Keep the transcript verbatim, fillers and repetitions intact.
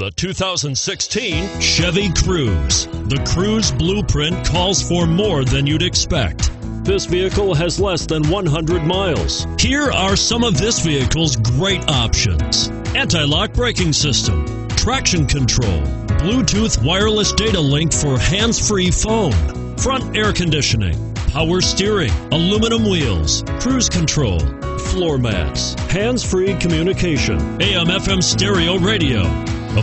the two thousand sixteen Chevy Cruze. The Cruze blueprint calls for more than you'd expect. This vehicle has less than one hundred miles. Here are some of this vehicle's great options: anti-lock braking system, traction control, Bluetooth wireless data link for hands-free phone, front air conditioning, power steering, aluminum wheels, cruise control, floor mats, hands-free communication, A M F M stereo radio. A